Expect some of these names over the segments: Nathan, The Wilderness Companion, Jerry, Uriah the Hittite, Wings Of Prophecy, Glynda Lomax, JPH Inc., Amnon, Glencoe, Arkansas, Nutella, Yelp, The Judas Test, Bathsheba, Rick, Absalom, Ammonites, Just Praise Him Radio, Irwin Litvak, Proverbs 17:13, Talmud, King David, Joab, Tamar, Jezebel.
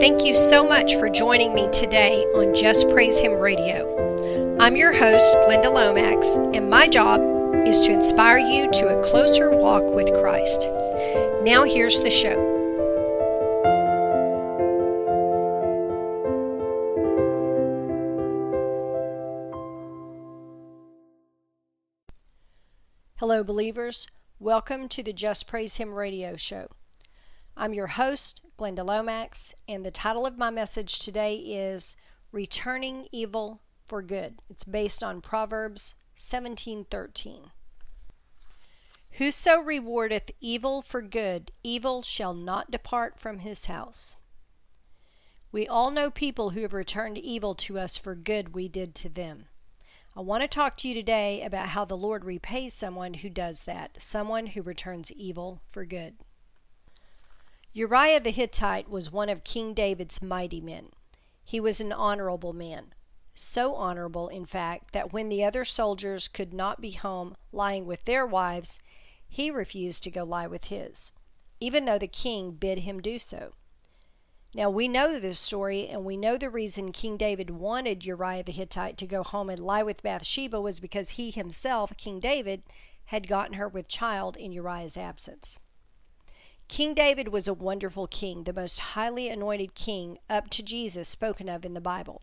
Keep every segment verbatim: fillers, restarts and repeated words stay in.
Thank you so much for joining me today on Just Praise Him Radio. I'm your host, Glynda Lomax, and my job is to inspire you to a closer walk with Christ. Now here's the show. Hello, believers. Welcome to the Just Praise Him Radio Show. I'm your host, Glynda Lomax, and the title of my message today is Returning Evil for Good. It's based on Proverbs seventeen thirteen. Whoso rewardeth evil for good, evil shall not depart from his house. We all know people who have returned evil to us for good we did to them. I want to talk to you today about how the Lord repays someone who does that, someone who returns evil for good. Uriah the Hittite was one of King David's mighty men. He was an honorable man, so honorable, in fact, that when the other soldiers could not be home lying with their wives, he refused to go lie with his, even though the king bid him do so. Now, we know this story, and we know the reason King David wanted Uriah the Hittite to go home and lie with Bathsheba was because he himself, King David, had gotten her with child in Uriah's absence. King David was a wonderful king, the most highly anointed king up to Jesus spoken of in the Bible.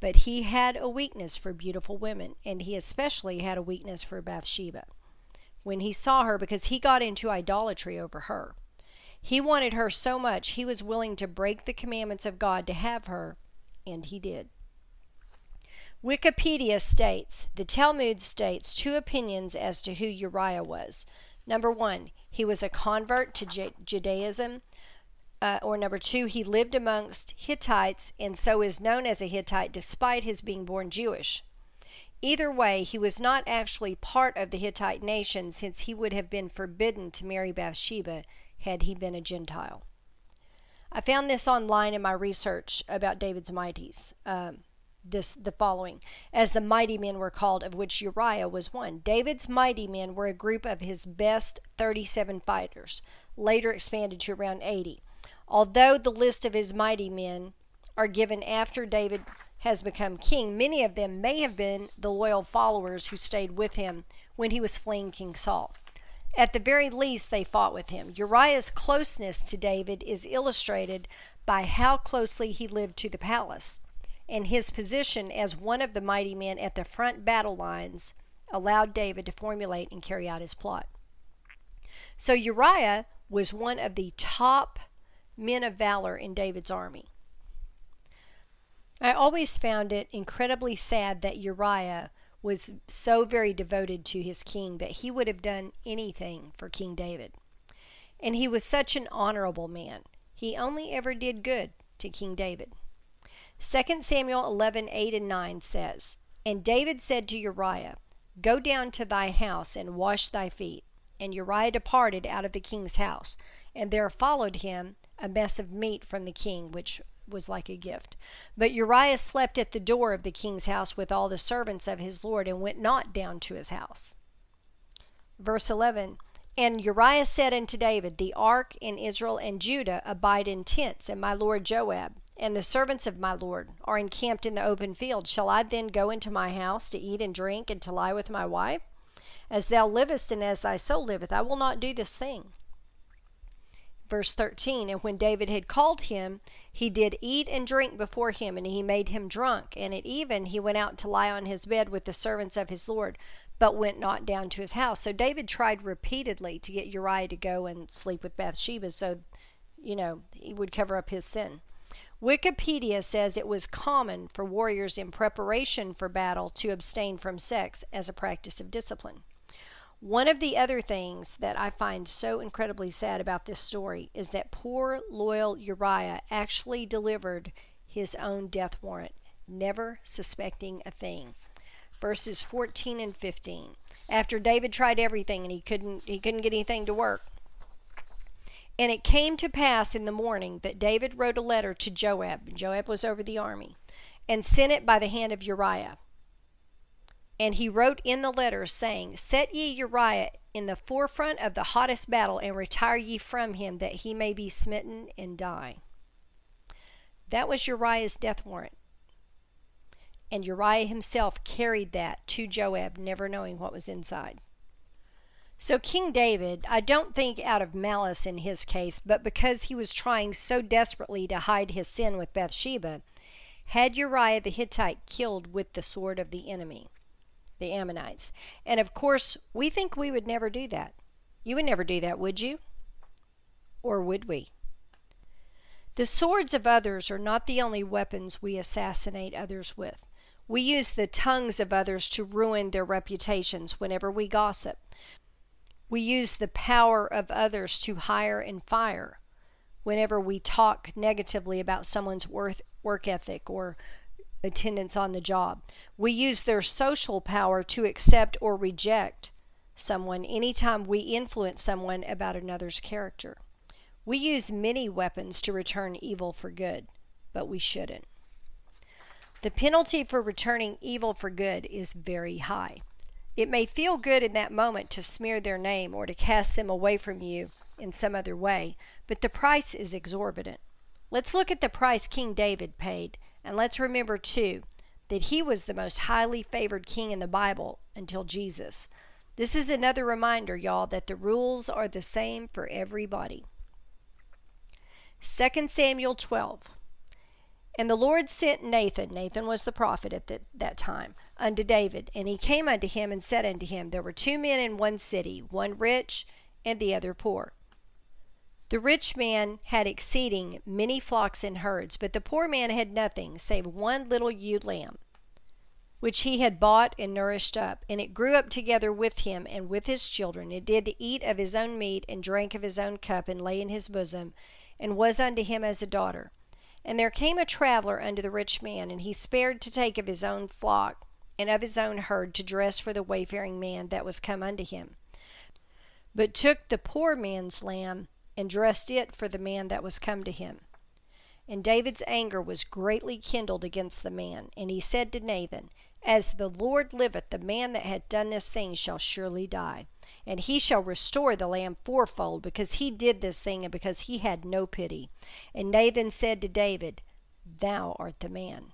But he had a weakness for beautiful women, and he especially had a weakness for Bathsheba when he saw her, because he got into idolatry over her. He wanted her so much he was willing to break the commandments of God to have her, and he did. Wikipedia states, the Talmud states two opinions as to who Uriah was. Number one, he was a convert to Ju- Judaism, uh, or number two, he lived amongst Hittites and so is known as a Hittite despite his being born Jewish. Either way, he was not actually part of the Hittite nation, since he would have been forbidden to marry Bathsheba had he been a Gentile. I found this online in my research about David's mighties. Um, This, the following, as the mighty men were called, of which Uriah was one. David's mighty men were a group of his best thirty-seven fighters, later expanded to around eighty. Although the list of his mighty men are given after David has become king, many of them may have been the loyal followers who stayed with him when he was fleeing King Saul. At the very least, they fought with him. Uriah's closeness to David is illustrated by how closely he lived to the palace, and his position as one of the mighty men at the front battle lines allowed David to formulate and carry out his plot. So Uriah was one of the top men of valor in David's army. I always found it incredibly sad that Uriah was so very devoted to his king that he would have done anything for King David. And he was such an honorable man. He only ever did good to King David. Second Samuel eleven, eight and nine says, And David said to Uriah, Go down to thy house and wash thy feet. And Uriah departed out of the king's house, and there followed him a mess of meat from the king, which was like a gift. But Uriah slept at the door of the king's house with all the servants of his lord, and went not down to his house. Verse eleven, And Uriah said unto David, The ark in Israel and Judah abide in tents, and my lord Joab and the servants of my lord are encamped in the open field. Shall I then go into my house to eat and drink and to lie with my wife? As thou livest and as thy soul liveth, I will not do this thing. Verse thirteen, And when David had called him, he did eat and drink before him, and he made him drunk. And at even he went out to lie on his bed with the servants of his lord, but went not down to his house. So David tried repeatedly to get Uriah to go and sleep with Bathsheba, so, you know, he would cover up his sin. Wikipedia says it was common for warriors in preparation for battle to abstain from sex as a practice of discipline. One of the other things that I find so incredibly sad about this story is that poor, loyal Uriah actually delivered his own death warrant, never suspecting a thing. Verses fourteen and fifteen. After David tried everything and he couldn't, he couldn't get anything to work. And it came to pass in the morning that David wrote a letter to Joab, Joab was over the army, and sent it by the hand of Uriah. And he wrote in the letter, saying, Set ye Uriah in the forefront of the hottest battle, and retire ye from him, that he may be smitten and die. That was Uriah's death warrant. And Uriah himself carried that to Joab, never knowing what was inside. So King David, I don't think out of malice in his case, but because he was trying so desperately to hide his sin with Bathsheba, had Uriah the Hittite killed with the sword of the enemy, the Ammonites. And of course, we think we would never do that. You would never do that, would you? Or would we? The swords of others are not the only weapons we assassinate others with. We use the tongues of others to ruin their reputations whenever we gossip. We use the power of others to hire and fire whenever we talk negatively about someone's work ethic or attendance on the job. We use their social power to accept or reject someone anytime we influence someone about another's character. We use many weapons to return evil for good, but we shouldn't. The penalty for returning evil for good is very high. It may feel good in that moment to smear their name or to cast them away from you in some other way, but the price is exorbitant. Let's look at the price King David paid, and let's remember, too, that he was the most highly favored king in the Bible until Jesus. This is another reminder, y'all, that the rules are the same for everybody. Second Samuel twelve. And the Lord sent Nathan, Nathan was the prophet at the, that time, unto David. And he came unto him and said unto him, There were two men in one city, one rich and the other poor. The rich man had exceeding many flocks and herds, but the poor man had nothing save one little ewe lamb, which he had bought and nourished up. And it grew up together with him and with his children. It did eat of his own meat and drank of his own cup and lay in his bosom and was unto him as a daughter. And there came a traveler unto the rich man, and he spared to take of his own flock and of his own herd to dress for the wayfaring man that was come unto him, but took the poor man's lamb and dressed it for the man that was come to him. And David's anger was greatly kindled against the man, and he said to Nathan, As the Lord liveth, the man that hath done this thing shall surely die, and he shall restore the lamb fourfold, because he did this thing, and because he had no pity. And Nathan said to David, Thou art the man.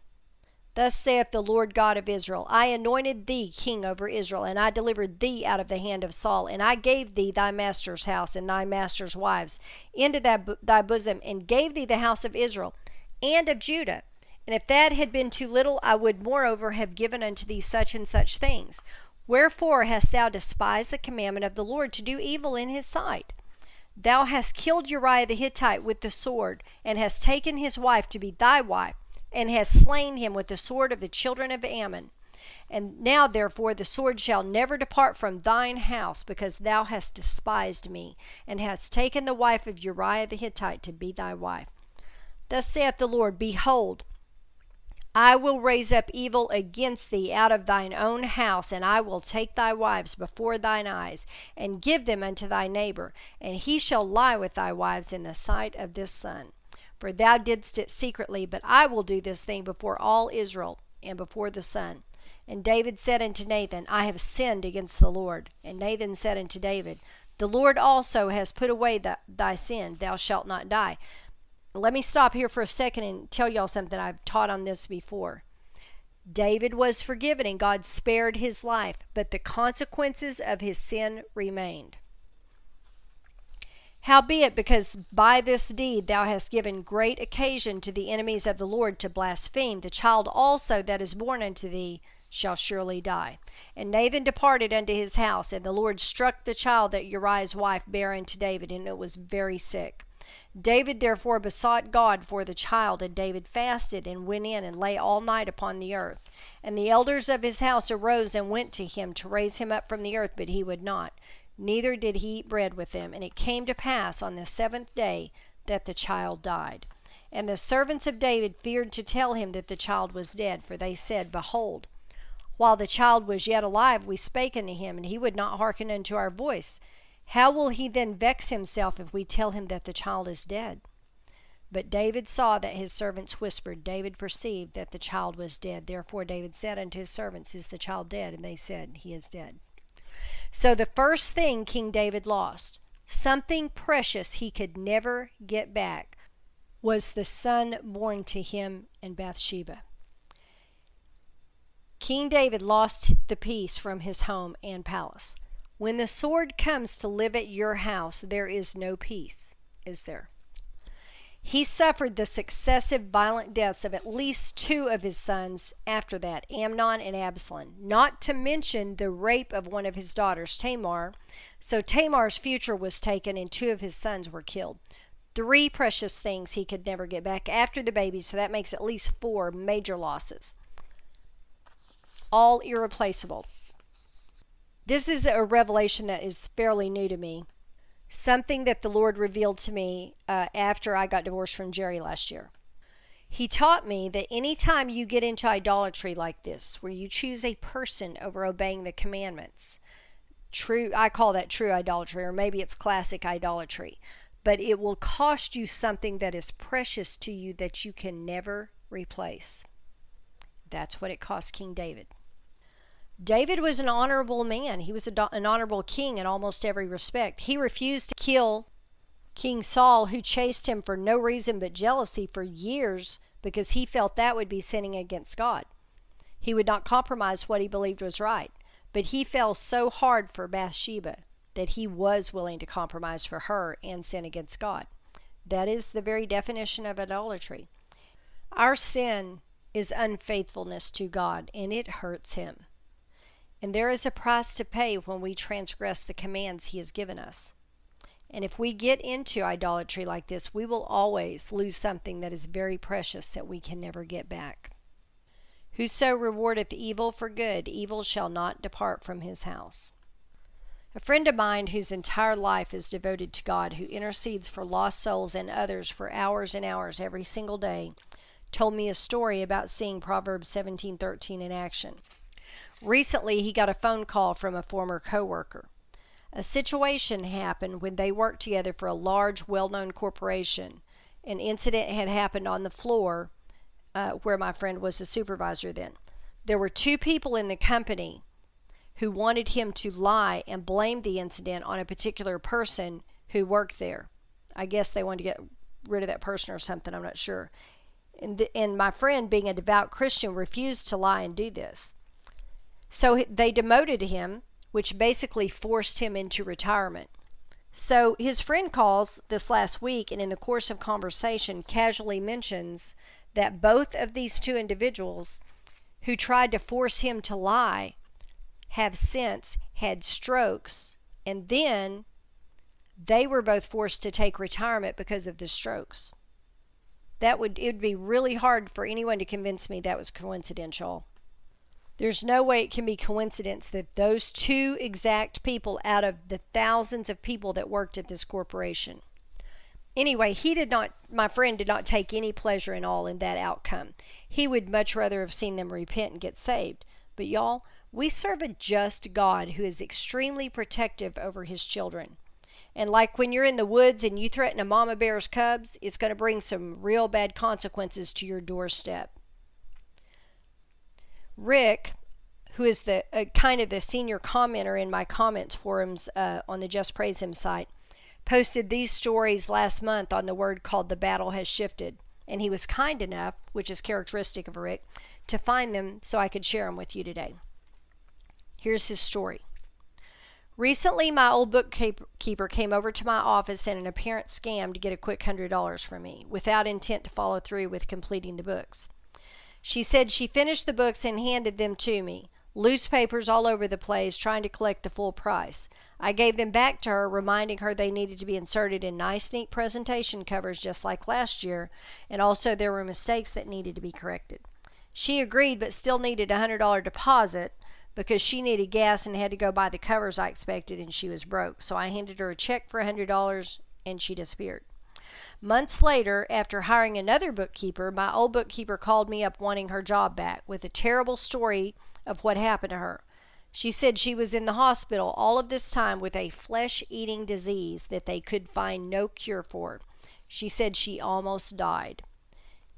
Thus saith the Lord God of Israel, I anointed thee king over Israel, and I delivered thee out of the hand of Saul, and I gave thee thy master's house and thy master's wives into thy, thy bosom, and gave thee the house of Israel and of Judah. And if that had been too little, I would moreover have given unto thee such and such things. Wherefore hast thou despised the commandment of the Lord to do evil in his sight? Thou hast killed Uriah the Hittite with the sword, and hast taken his wife to be thy wife, and hast slain him with the sword of the children of Ammon. And now therefore the sword shall never depart from thine house, because thou hast despised me, and hast taken the wife of Uriah the Hittite to be thy wife. Thus saith the Lord, Behold, I will raise up evil against thee out of thine own house, and I will take thy wives before thine eyes, and give them unto thy neighbor, and he shall lie with thy wives in the sight of this sun. For thou didst it secretly, but I will do this thing before all Israel, and before the sun. And David said unto Nathan, I have sinned against the Lord. And Nathan said unto David, The Lord also has put away th thy sin, thou shalt not die. Let me stop here for a second and tell y'all something I've taught on this before. David was forgiven and God spared his life, but the consequences of his sin remained. Howbeit, because by this deed thou hast given great occasion to the enemies of the Lord to blaspheme, the child also that is born unto thee shall surely die. And Nathan departed unto his house, and the Lord struck the child that Uriah's wife bare unto David, and it was very sick. David therefore besought God for the child, and David fasted and went in and lay all night upon the earth. And the elders of his house arose and went to him to raise him up from the earth, but he would not, neither did he eat bread with them. And it came to pass on the seventh day that the child died. And the servants of David feared to tell him that the child was dead, for they said, Behold, while the child was yet alive, we spake unto him, and he would not hearken unto our voice. How will he then vex himself if we tell him that the child is dead? But David saw that his servants whispered. David perceived that the child was dead. Therefore David said unto his servants, Is the child dead? And they said, He is dead. So the first thing King David lost, something precious he could never get back, was the son born to him in Bathsheba. King David lost the peace from his home and palace. When the sword comes to live at your house, there is no peace, is there? He suffered the successive violent deaths of at least two of his sons after that, Amnon and Absalom, not to mention the rape of one of his daughters, Tamar. So Tamar's future was taken and two of his sons were killed. Three precious things he could never get back after the baby, so that makes at least four major losses. All irreplaceable. This is a revelation that is fairly new to me. Something that the Lord revealed to me uh, after I got divorced from Jerry last year. He taught me that anytime you get into idolatry like this, where you choose a person over obeying the commandments, true, I call that true idolatry, or maybe it's classic idolatry, but it will cost you something that is precious to you that you can never replace. That's what it cost King David. David was an honorable man. He was a, an honorable king in almost every respect. He refused to kill King Saul, who chased him for no reason but jealousy for years, because he felt that would be sinning against God. He would not compromise what he believed was right. But he fell so hard for Bathsheba that he was willing to compromise for her and sin against God. That is the very definition of idolatry. Our sin is unfaithfulness to God, and it hurts him. And there is a price to pay when we transgress the commands he has given us. And if we get into idolatry like this, we will always lose something that is very precious that we can never get back. Whoso rewardeth evil for good, evil shall not depart from his house. A friend of mine whose entire life is devoted to God, who intercedes for lost souls and others for hours and hours every single day, told me a story about seeing Proverbs seventeen thirteen in action. Recently, he got a phone call from a former coworker. A situation happened when they worked together for a large, well-known corporation. An incident had happened on the floor uh, where my friend was a supervisor then. There were two people in the company who wanted him to lie and blame the incident on a particular person who worked there. I guess they wanted to get rid of that person or something, I'm not sure. And, the, and my friend, being a devout Christian, refused to lie and do this. So they demoted him, which basically forced him into retirement. So his friend calls this last week and in the course of conversation casually mentions that both of these two individuals who tried to force him to lie have since had strokes, and then they were both forced to take retirement because of the strokes. That would, it would be really hard for anyone to convince me that was coincidental. There's no way it can be coincidence that those two exact people out of the thousands of people that worked at this corporation. Anyway, he did not, my friend did not take any pleasure at all in that outcome. He would much rather have seen them repent and get saved. But y'all, we serve a just God who is extremely protective over his children. And like when you're in the woods and you threaten a mama bear's cubs, it's going to bring some real bad consequences to your doorstep. Rick, who is the uh, kind of the senior commenter in my comments forums uh, on the Just Praise Him site, posted these stories last month on the word called The Battle Has Shifted. And he was kind enough, which is characteristic of Rick, to find them so I could share them with you today. Here's his story. Recently, my old bookkeeper came over to my office in an apparent scam to get a quick one hundred dollars from me without intent to follow through with completing the books. She said she finished the books and handed them to me. Loose papers all over the place, trying to collect the full price. I gave them back to her, reminding her they needed to be inserted in nice, neat presentation covers just like last year, and also there were mistakes that needed to be corrected. She agreed, but still needed a one hundred dollar deposit because she needed gas and had to go buy the covers I expected, and she was broke. So I handed her a check for one hundred dollars, and she disappeared. Months later, after hiring another bookkeeper, my old bookkeeper called me up wanting her job back with a terrible story of what happened to her. She said she was in the hospital all of this time with a flesh-eating disease that they could find no cure for. She said she almost died.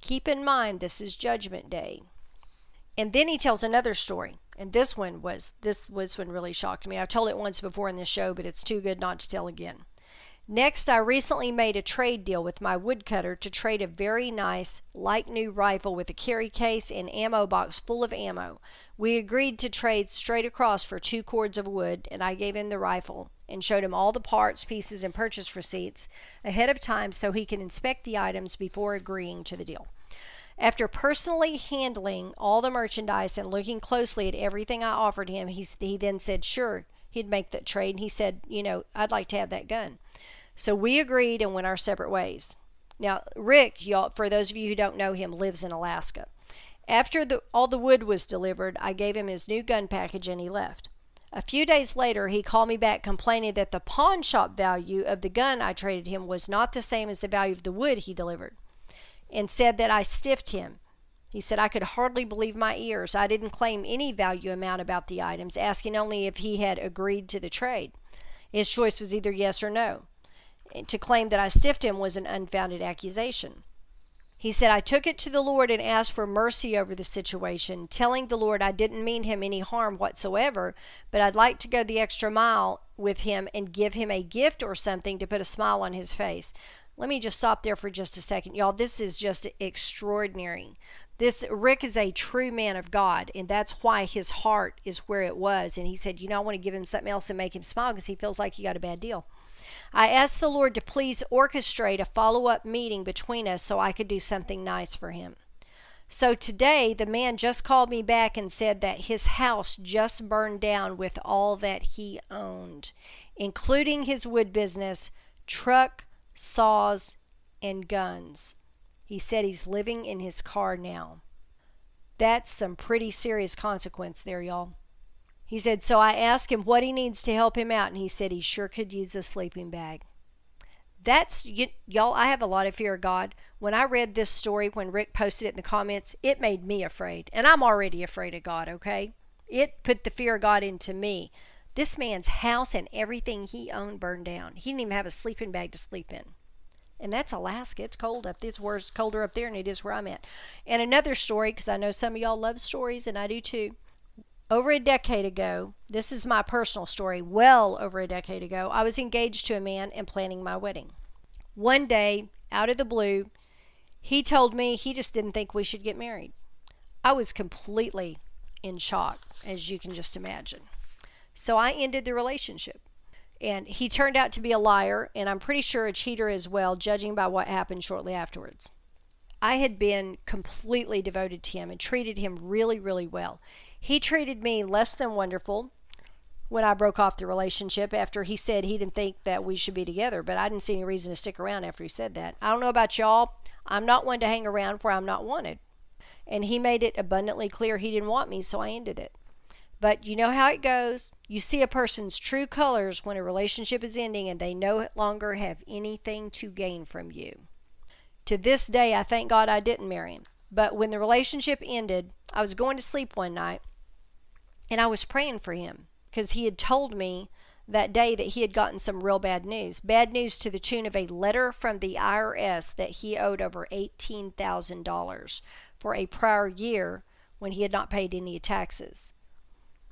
Keep in mind, this is Judgment Day. And then he tells another story. And this one was, this, this one really shocked me. I've told it once before in this show, but it's too good not to tell again. Next, I recently made a trade deal with my woodcutter to trade a very nice, like-new rifle with a carry case and ammo box full of ammo. We agreed to trade straight across for two cords of wood, and I gave him the rifle and showed him all the parts, pieces, and purchase receipts ahead of time so he can inspect the items before agreeing to the deal. After personally handling all the merchandise and looking closely at everything I offered him, he, he then said, sure, he'd make that trade. And he said, you know, I'd like to have that gun. So we agreed and went our separate ways. Now, Rick, y'all, for those of you who don't know him, lives in Alaska. After the, all the wood was delivered, I gave him his new gun package and he left. A few days later, he called me back complaining that the pawn shop value of the gun I traded him was not the same as the value of the wood he delivered, and said that I stiffed him. He said, I could hardly believe my ears. I didn't claim any value amount about the items, asking only if he had agreed to the trade. His choice was either yes or no. To claim that I stiffed him was an unfounded accusation. He said, I took it to the Lord and asked for mercy over the situation, telling the Lord I didn't mean him any harm whatsoever, but I'd like to go the extra mile with him and give him a gift or something to put a smile on his face. Let me just stop there for just a second. Y'all, this is just extraordinary. This Rick is a true man of God, and that's why his heart is where it was. And he said, you know, I want to give him something else and make him smile because he feels like he got a bad deal. I asked the Lord to please orchestrate a follow-up meeting between us so I could do something nice for him. So today, the man just called me back and said that his house just burned down with all that he owned, including his wood business, truck, saws, and guns. He said he's living in his car now. That's some pretty serious consequence there, y'all. He said, so I asked him what he needs to help him out, and he said he sure could use a sleeping bag. That's, y'all, I have a lot of fear of God. When I read this story, when Rick posted it in the comments, it made me afraid. And I'm already afraid of God, okay? It put the fear of God into me. This man's house and everything he owned burned down. He didn't even have a sleeping bag to sleep in. And that's Alaska. It's cold up there. It's worse, colder up there than it is where I'm at. And another story, because I know some of y'all love stories, and I do too. Over a decade ago, this is my personal story, well over a decade ago, I was engaged to a man and planning my wedding. One day, out of the blue, he told me he just didn't think we should get married. I was completely in shock, as you can just imagine. So I ended the relationship. And he turned out to be a liar, and I'm pretty sure a cheater as well, judging by what happened shortly afterwards. I had been completely devoted to him and treated him really, really well. He treated me less than wonderful when I broke off the relationship after he said he didn't think that we should be together, but I didn't see any reason to stick around after he said that. I don't know about y'all. I'm not one to hang around where I'm not wanted. And he made it abundantly clear he didn't want me, so I ended it. But you know how it goes. You see a person's true colors when a relationship is ending and they no longer have anything to gain from you. To this day, I thank God I didn't marry him. But when the relationship ended, I was going to sleep one night, and I was praying for him because he had told me that day that he had gotten some real bad news. Bad news to the tune of a letter from the I R S that he owed over eighteen thousand dollars for a prior year when he had not paid any taxes.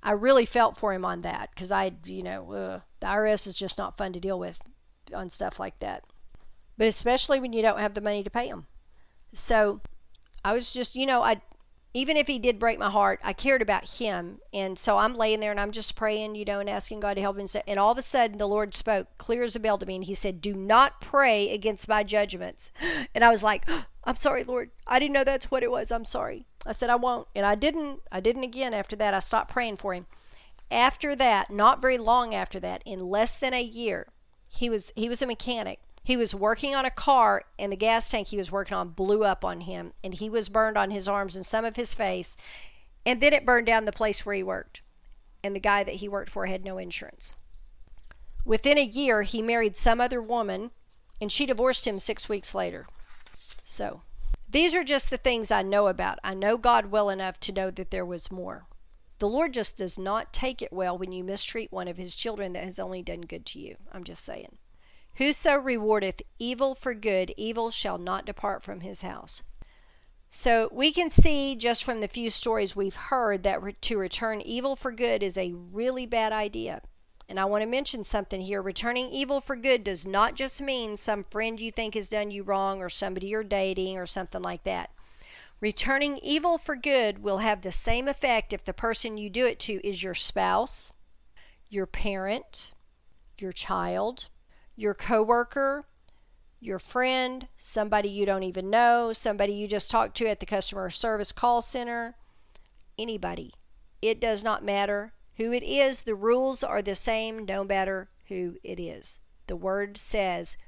I really felt for him on that because I, you know, uh, the I R S is just not fun to deal with on stuff like that. But especially when you don't have the money to pay him. So I was just, you know, I... Even if he did break my heart, I cared about him. And so I'm laying there and I'm just praying, you know, and asking God to help him. And all of a sudden, the Lord spoke clear as a bell to me. And he said, do not pray against my judgments. And I was like, oh, I'm sorry, Lord. I didn't know that's what it was. I'm sorry. I said, I won't. And I didn't. I didn't again. After that, I stopped praying for him. After that, not very long after that, in less than a year, he was, he was a mechanic. He was working on a car, and the gas tank he was working on blew up on him, and he was burned on his arms and some of his face, and then it burned down the place where he worked, and the guy that he worked for had no insurance. Within a year, he married some other woman, and she divorced him six weeks later. So, these are just the things I know about. I know God well enough to know that there was more. The Lord just does not take it well when you mistreat one of his children that has only done good to you. I'm just saying. Whoso rewardeth evil for good, evil shall not depart from his house. So we can see just from the few stories we've heard that re- to return evil for good is a really bad idea. And I want to mention something here. Returning evil for good does not just mean some friend you think has done you wrong or somebody you're dating or something like that. Returning evil for good will have the same effect if the person you do it to is your spouse, your parent, your child, your coworker, your friend, somebody you don't even know, somebody you just talked to at the customer service call center, anybody. It does not matter who it is. The rules are the same, no matter who it is. The word says,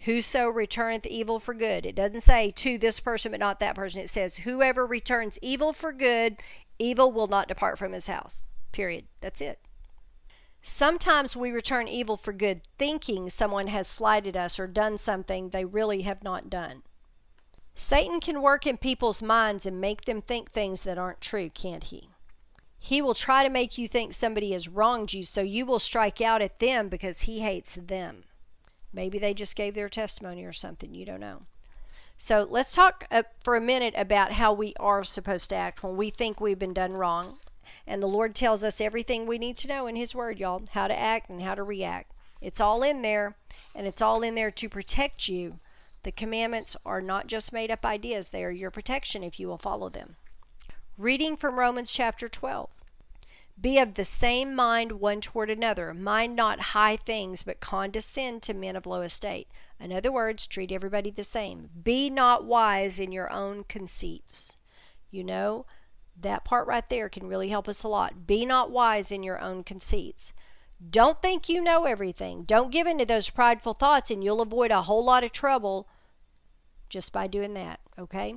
whoso returneth evil for good. It doesn't say to this person but not that person. It says, whoever returns evil for good, evil will not depart from his house. Period. That's it. Sometimes we return evil for good thinking someone has slighted us or done something they really have not done. Satan can work in people's minds and make them think things that aren't true, can't he? He will try to make you think somebody has wronged you, so you will strike out at them because he hates them. Maybe they just gave their testimony or something. You don't know. So let's talk uh, for a minute about how we are supposed to act when we think we've been done wrong. And the Lord tells us everything we need to know in His Word, y'all. How to act and how to react. It's all in there, and it's all in there to protect you. The commandments are not just made up ideas. They are your protection if you will follow them. Reading from Romans chapter twelve. Be of the same mind one toward another. Mind not high things, but condescend to men of low estate. In other words, treat everybody the same. Be not wise in your own conceits. You know, that part right there can really help us a lot. Be not wise in your own conceits. Don't think you know everything. Don't give in to those prideful thoughts, and you'll avoid a whole lot of trouble just by doing that, okay?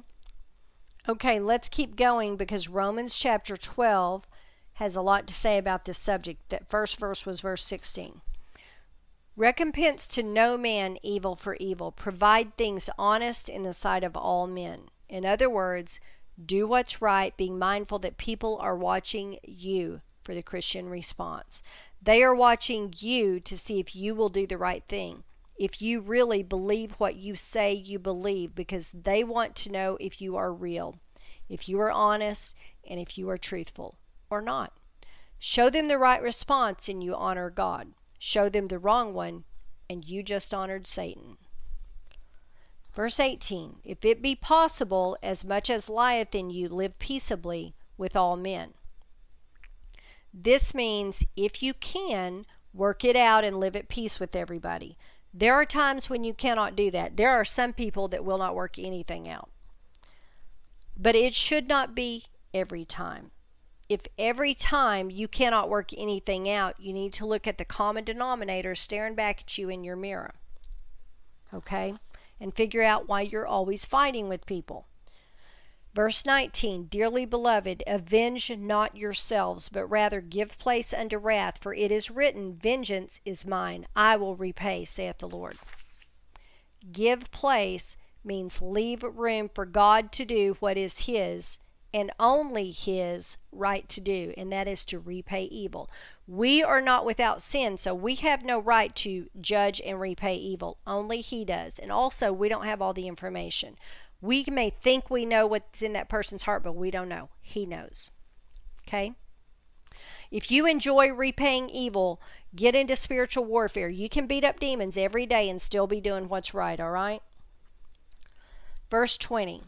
Okay, let's keep going, because Romans chapter twelve has a lot to say about this subject. That first verse was verse sixteen. Recompense to no man evil for evil. Provide things honest in the sight of all men. In other words, do what's right, being mindful that people are watching you for the Christian response. They are watching you to see if you will do the right thing. If you really believe what you say you believe, because they want to know if you are real, if you are honest, and if you are truthful or not. Show them the right response and you honor God. Show them the wrong one and you just honored Satan. Verse eighteen, if it be possible, as much as lieth in you, live peaceably with all men. This means if you can, work it out and live at peace with everybody. There are times when you cannot do that. There are some people that will not work anything out. But it should not be every time. If every time you cannot work anything out, you need to look at the common denominator staring back at you in your mirror. Okay? And figure out why you're always fighting with people. Verse nineteen, dearly beloved, avenge not yourselves, but rather give place unto wrath, for it is written, vengeance is mine, I will repay, saith the Lord. Give place means leave room for God to do what is His and only His right to do, and that is to repay evil. We are not without sin, so we have no right to judge and repay evil. Only He does. And also, we don't have all the information. We may think we know what's in that person's heart, but we don't know. He knows. Okay? If you enjoy repaying evil, get into spiritual warfare. You can beat up demons every day and still be doing what's right, all right? Verse twenty.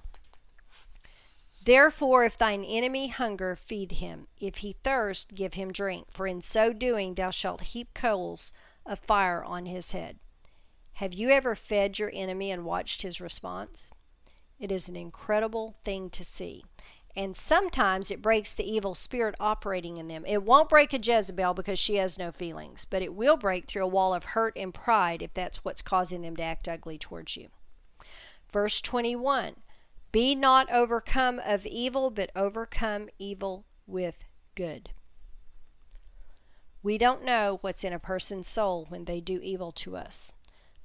Therefore, if thine enemy hunger, feed him. If he thirst, give him drink. For in so doing thou shalt heap coals of fire on his head. Have you ever fed your enemy and watched his response? It is an incredible thing to see. And sometimes it breaks the evil spirit operating in them. It won't break a Jezebel because she has no feelings. But it will break through a wall of hurt and pride if that's what's causing them to act ugly towards you. Verse twenty-one. Be not overcome of evil, but overcome evil with good. We don't know what's in a person's soul when they do evil to us.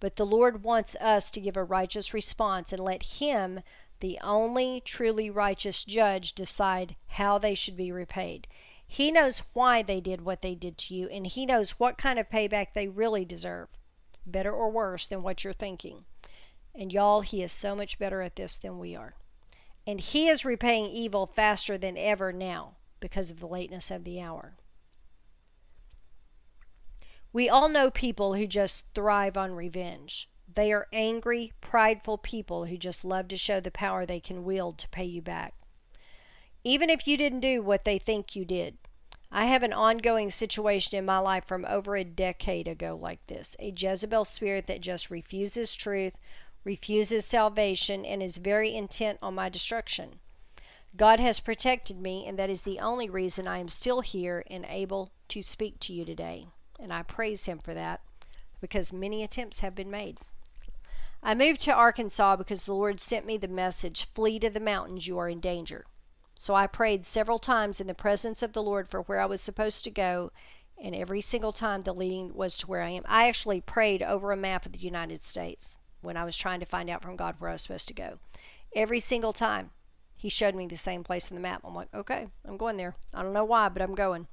But the Lord wants us to give a righteous response and let Him, the only truly righteous judge, decide how they should be repaid. He knows why they did what they did to you, and He knows what kind of payback they really deserve, better or worse than what you're thinking. And y'all, He is so much better at this than we are. And He is repaying evil faster than ever now because of the lateness of the hour. We all know people who just thrive on revenge. They are angry, prideful people who just love to show the power they can wield to pay you back, even if you didn't do what they think you did. I have an ongoing situation in my life from over a decade ago like this, a Jezebel spirit that just refuses truth, refuses salvation, and is very intent on my destruction. God has protected me, and that is the only reason I am still here and able to speak to you today. And I praise Him for that, because many attempts have been made. I moved to Arkansas because the Lord sent me the message, "Flee to the mountains, you are in danger." So I prayed several times in the presence of the Lord for where I was supposed to go, and every single time the leading was to where I am. I actually prayed over a map of the United States when I was trying to find out from God where I was supposed to go. Every single time, He showed me the same place on the map. I'm like, okay, I'm going there. I don't know why, but I'm going.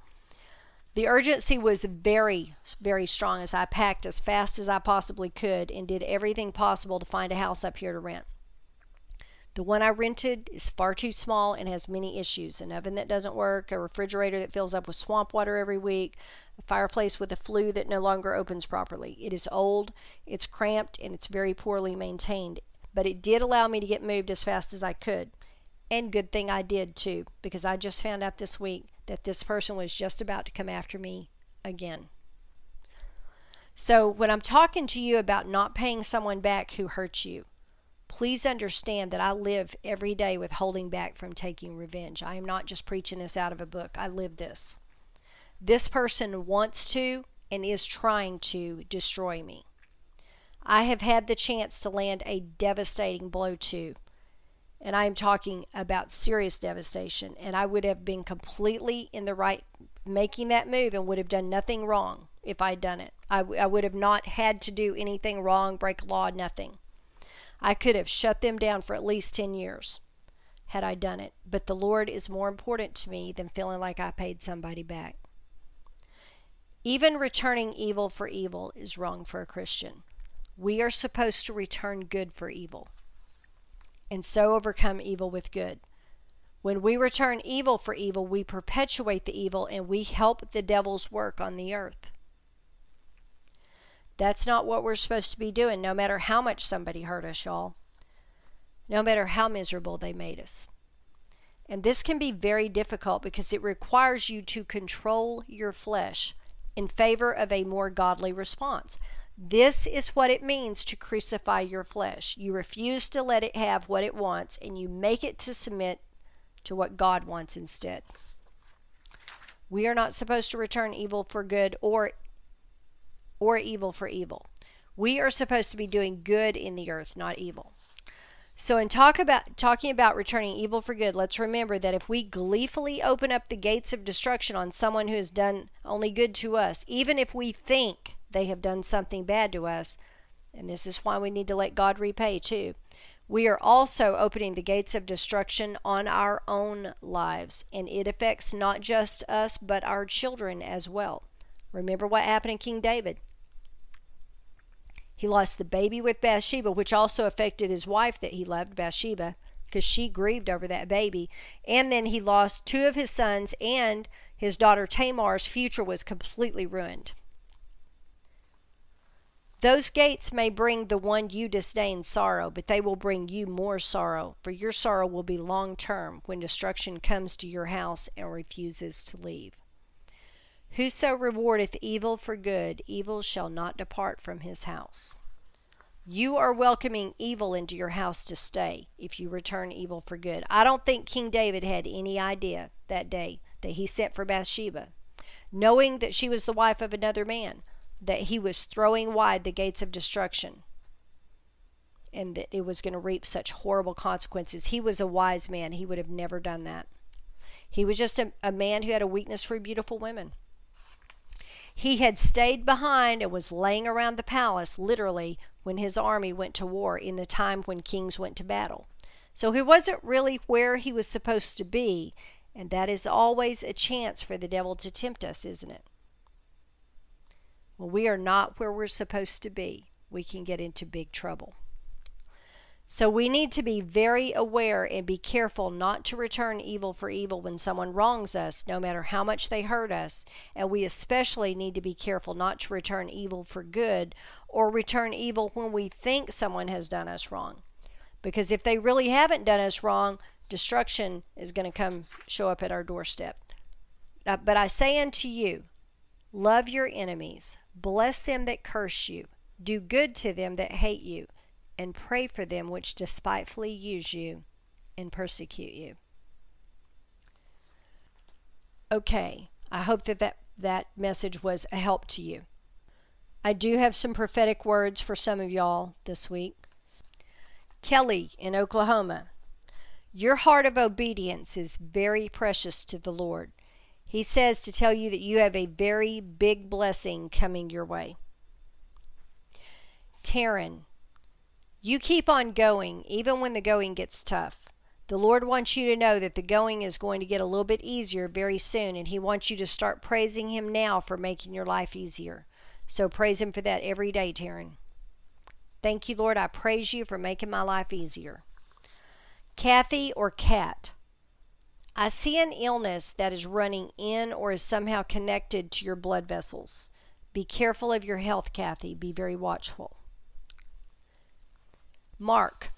The urgency was very, very strong as I packed as fast as I possibly could and did everything possible to find a house up here to rent. The one I rented is far too small and has many issues. An oven that doesn't work, a refrigerator that fills up with swamp water every week, a fireplace with a flue that no longer opens properly. It is old, it's cramped, and it's very poorly maintained. But it did allow me to get moved as fast as I could. And good thing I did too, because I just found out this week that this person was just about to come after me again. So when I'm talking to you about not paying someone back who hurts you, please understand that I live every day with holding back from taking revenge. I am not just preaching this out of a book. I live this. This person wants to and is trying to destroy me. I have had the chance to land a devastating blow to, and I am talking about serious devastation, and I would have been completely in the right making that move and would have done nothing wrong if I'd done it. I, w I would have not had to do anything wrong, break law, nothing. I could have shut them down for at least ten years had I done it. But the Lord is more important to me than feeling like I paid somebody back. Even returning evil for evil is wrong for a Christian. We are supposed to return good for evil, and so overcome evil with good. When we return evil for evil, we perpetuate the evil and we help the devil's work on the earth. That's not what we're supposed to be doing, no matter how much somebody hurt us, y'all. No matter how miserable they made us. And this can be very difficult because it requires you to control your flesh in favor of a more godly response. This is what it means to crucify your flesh. You refuse to let it have what it wants, and you make it to submit to what God wants instead. We are not supposed to return evil for good or or evil for evil. We are supposed to be doing good in the earth, not evil. So in talk about, talking about returning evil for good, let's remember that if we gleefully open up the gates of destruction on someone who has done only good to us, even if we think they have done something bad to us, and this is why we need to let God repay too, we are also opening the gates of destruction on our own lives, and it affects not just us, but our children as well. Remember what happened in King David. He lost the baby with Bathsheba, which also affected his wife that he loved, Bathsheba, because she grieved over that baby. And then he lost two of his sons, and his daughter Tamar's future was completely ruined. Those gates may bring the one you disdain sorrow, but they will bring you more sorrow, for your sorrow will be long-term when destruction comes to your house and refuses to leave. Whoso rewardeth evil for good, evil shall not depart from his house. You are welcoming evil into your house to stay if you return evil for good. I don't think King David had any idea that day that he sent for Bathsheba, knowing that she was the wife of another man, that he was throwing wide the gates of destruction, and that it was going to reap such horrible consequences. He was a wise man. He would have never done that. He was just a, a man who had a weakness for beautiful women. He had stayed behind and was laying around the palace, literally, when his army went to war, in the time when kings went to battle. So he wasn't really where he was supposed to be, and that is always a chance for the devil to tempt us, isn't it? When we are not where we're supposed to be, we can get into big trouble. So we need to be very aware and be careful not to return evil for evil when someone wrongs us, no matter how much they hurt us. And we especially need to be careful not to return evil for good, or return evil when we think someone has done us wrong. Because if they really haven't done us wrong, destruction is going to come show up at our doorstep. But I say unto you, love your enemies, bless them that curse you, do good to them that hate you, and pray for them which despitefully use you and persecute you. Okay, I hope that, that that message was a help to you. I do have some prophetic words for some of y'all this week. Kelly in Oklahoma, your heart of obedience is very precious to the Lord. He says to tell you that you have a very big blessing coming your way. Taryn, you keep on going, even when the going gets tough. The Lord wants you to know that the going is going to get a little bit easier very soon, and He wants you to start praising Him now for making your life easier. So praise Him for that every day, Taryn. Thank you, Lord. I praise you for making my life easier. Kathy or Kat, I see an illness that is running in or is somehow connected to your blood vessels. Be careful of your health, Kathy. Be very watchful. Mark,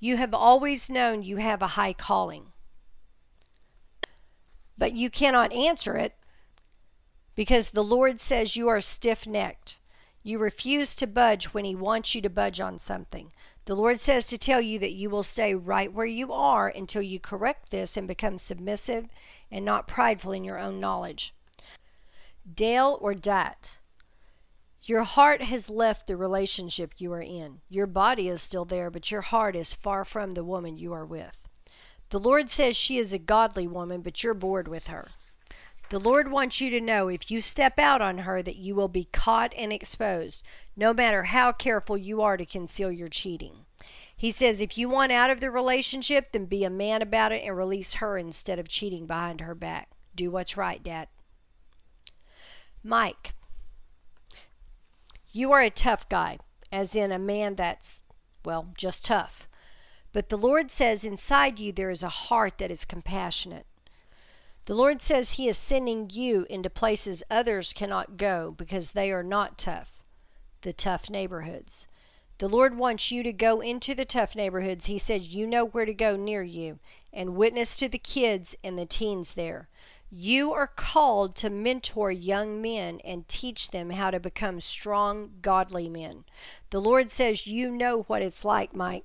you have always known you have a high calling, but you cannot answer it because the Lord says you are stiff-necked. You refuse to budge when He wants you to budge on something. The Lord says to tell you that you will stay right where you are until you correct this and become submissive and not prideful in your own knowledge. Dale or Dot, your heart has left the relationship you are in. Your body is still there, but your heart is far from the woman you are with. The Lord says she is a godly woman, but you're bored with her. The Lord wants you to know if you step out on her that you will be caught and exposed, no matter how careful you are to conceal your cheating. He says if you want out of the relationship, then be a man about it and release her instead of cheating behind her back. Do what's right, Dad. Mike, you are a tough guy, as in a man that's, well, just tough. But the Lord says inside you there is a heart that is compassionate. The Lord says He is sending you into places others cannot go because they are not tough, the tough neighborhoods. The Lord wants you to go into the tough neighborhoods. He said you know where to go near you and witness to the kids and the teens there. You are called to mentor young men and teach them how to become strong, godly men. The Lord says you know what it's like, Mike,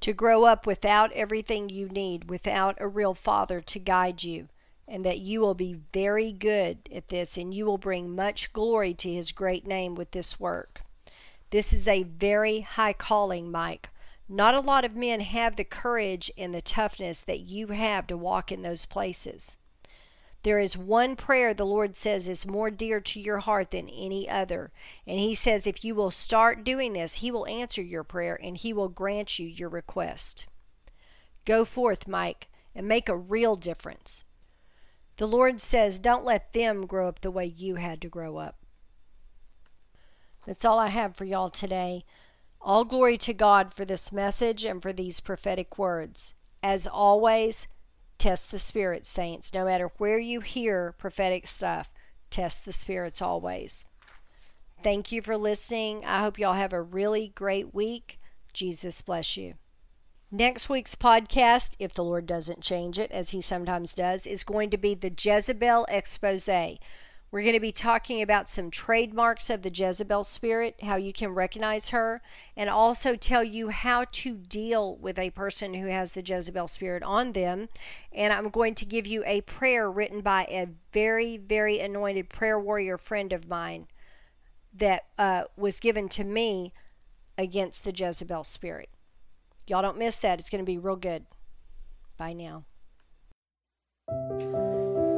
to grow up without everything you need, without a real father to guide you, and that you will be very good at this, and you will bring much glory to His great name with this work. This is a very high calling, Mike. Not a lot of men have the courage and the toughness that you have to walk in those places. There is one prayer the Lord says is more dear to your heart than any other. And He says if you will start doing this, He will answer your prayer and He will grant you your request. Go forth, Mike, and make a real difference. The Lord says don't let them grow up the way you had to grow up. That's all I have for y'all today. All glory to God for this message and for these prophetic words. As always, test the spirits, saints. No matter where you hear prophetic stuff, test the spirits always. Thank you for listening. I hope y'all have a really great week. Jesus bless you. Next week's podcast, if the Lord doesn't change it, as He sometimes does, is going to be the Jezebel Exposé. We're going to be talking about some trademarks of the Jezebel spirit, how you can recognize her, and also tell you how to deal with a person who has the Jezebel spirit on them. And I'm going to give you a prayer written by a very, very anointed prayer warrior friend of mine that uh, was given to me against the Jezebel spirit. Y'all don't miss that. It's going to be real good. Bye now.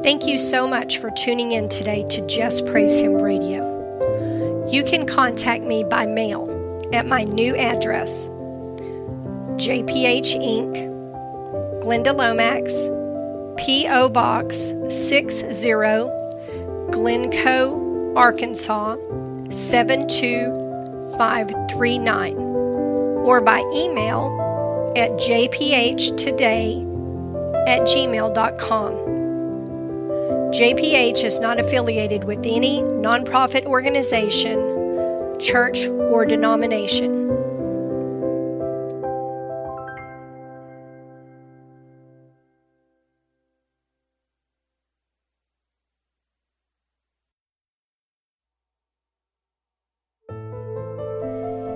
Thank you so much for tuning in today to Just Praise Him Radio. You can contact me by mail at my new address, J P H Incorporated, Glynda Lomax, P O Box sixty, Glencoe, Arkansas seven two five three nine. or by email at j p h today at gmail dot com. J P H is not affiliated with any nonprofit organization, church, or denomination.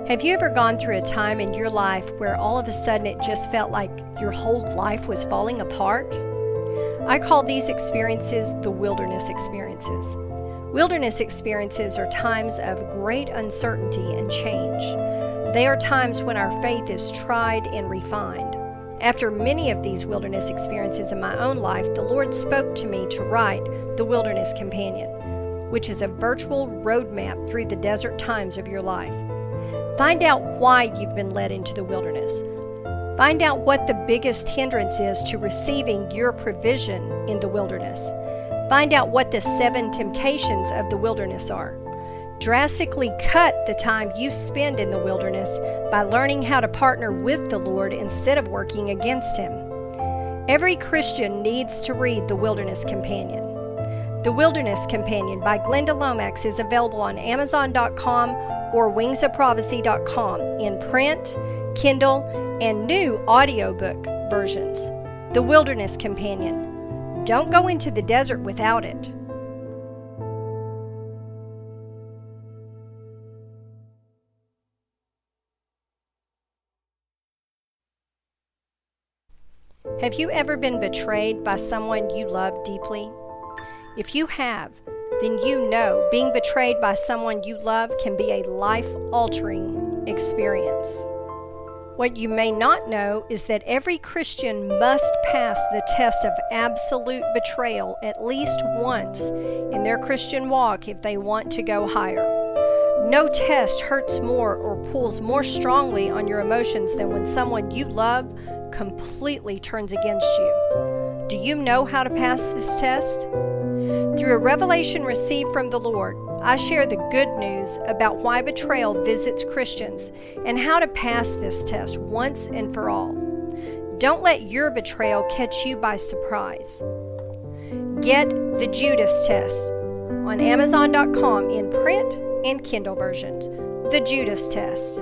Have you ever gone through a time in your life where all of a sudden it just felt like your whole life was falling apart? I call these experiences the wilderness experiences. Wilderness experiences are times of great uncertainty and change. They are times when our faith is tried and refined. After many of these wilderness experiences in my own life, the Lord spoke to me to write The Wilderness Companion, which is a virtual roadmap through the desert times of your life. Find out why you've been led into the wilderness. Find out what the biggest hindrance is to receiving your provision in the wilderness. Find out what the seven temptations of the wilderness are. Drastically cut the time you spend in the wilderness by learning how to partner with the Lord instead of working against Him. Every Christian needs to read The Wilderness Companion. The Wilderness Companion by Glynda Lomax is available on amazon dot com or wings of prophecy dot com in print, Kindle, and new audiobook versions. The Wilderness Companion. Don't go into the desert without it. Have you ever been betrayed by someone you love deeply? If you have, then you know being betrayed by someone you love can be a life-altering experience. What you may not know is that every Christian must pass the test of absolute betrayal at least once in their Christian walk if they want to go higher. No test hurts more or pulls more strongly on your emotions than when someone you love completely turns against you. Do you know how to pass this test? Through a revelation received from the Lord, I share the good news about why betrayal visits Christians and how to pass this test once and for all. Don't let your betrayal catch you by surprise. Get The Judas Test on amazon dot com in print and Kindle versions. The Judas Test.